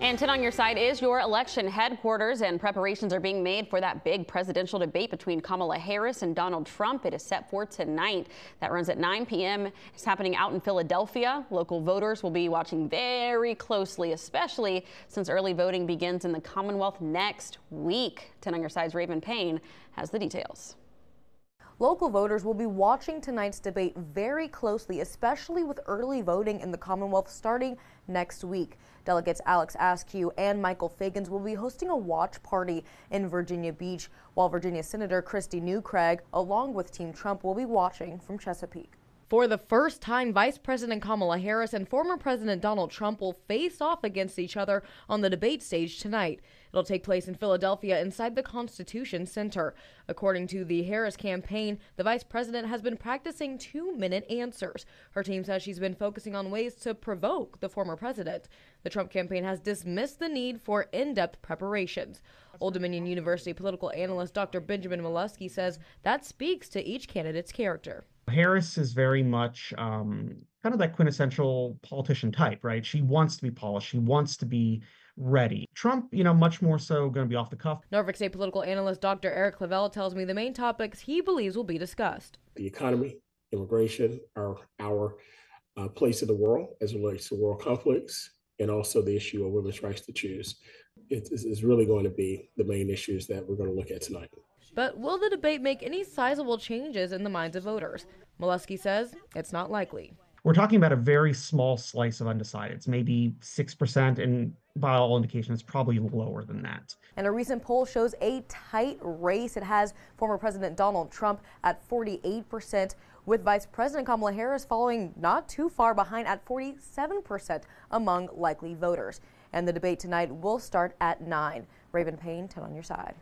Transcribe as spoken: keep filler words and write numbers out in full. And ten on your side is your election headquarters, and preparations are being made for that big presidential debate between Kamala Harris and Donald Trump. It is set for tonight. That runs at nine p m It's happening out in Philadelphia. Local voters will be watching very closely, especially since early voting begins in the Commonwealth next week. ten on your side's Raven Payne has the details. Local voters will be watching tonight's debate very closely, especially with early voting in the Commonwealth starting next week. Delegates Alex Askew and Michael Figgins will be hosting a watch party in Virginia Beach, while Virginia Senator Christy Newcraig, along with Team Trump, will be watching from Chesapeake. For the first time, Vice President Kamala Harris and former President Donald Trump will face off against each other on the debate stage tonight. It'll take place in Philadelphia inside the Constitution Center. According to the Harris campaign, the vice president has been practicing two-minute answers. Her team says she's been focusing on ways to provoke the former president. The Trump campaign has dismissed the need for in-depth preparations. Old Dominion University political analyst Doctor Benjamin Melusky says that speaks to each candidate's character. Harris is very much um, kind of that quintessential politician type, right? She wants to be polished. She wants to be ready. Trump, you know, much more so going to be off the cuff. Norfolk State political analyst Doctor Eric Lavelle tells me the main topics he believes will be discussed. The economy, immigration, our, our uh, place in the world as it relates to world conflicts, and also the issue of women's rights to choose. It is really going to be the main issues that we're going to look at tonight. But will the debate make any sizable changes in the minds of voters? Melusky says it's not likely. We're talking about a very small slice of undecideds, maybe six percent, and by all indications, probably lower than that. And a recent poll shows a tight race. It has former President Donald Trump at forty-eight percent, with Vice President Kamala Harris following not too far behind at forty-seven percent among likely voters. And the debate tonight will start at nine. Raven Payne, ten on your side.